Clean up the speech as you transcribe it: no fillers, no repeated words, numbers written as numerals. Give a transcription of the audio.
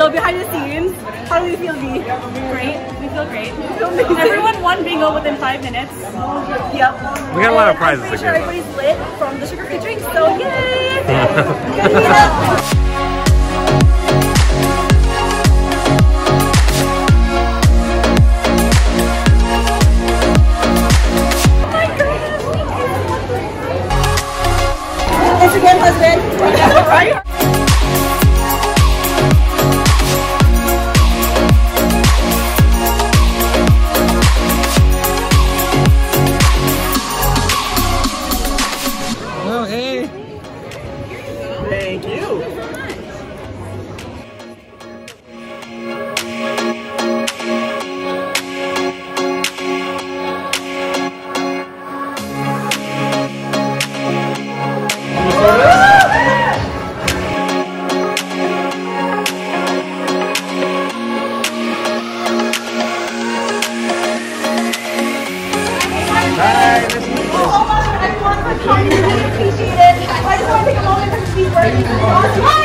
So behind the scenes, how do we feel, V? Great. We feel great. Everyone won bingo within 5 minutes. Yep. We got a lot of prizes. I'm pretty sure everybody's lit from the sugar-free drinks, so yay! Yeah. I appreciate it. I just want to take a moment to be worthy.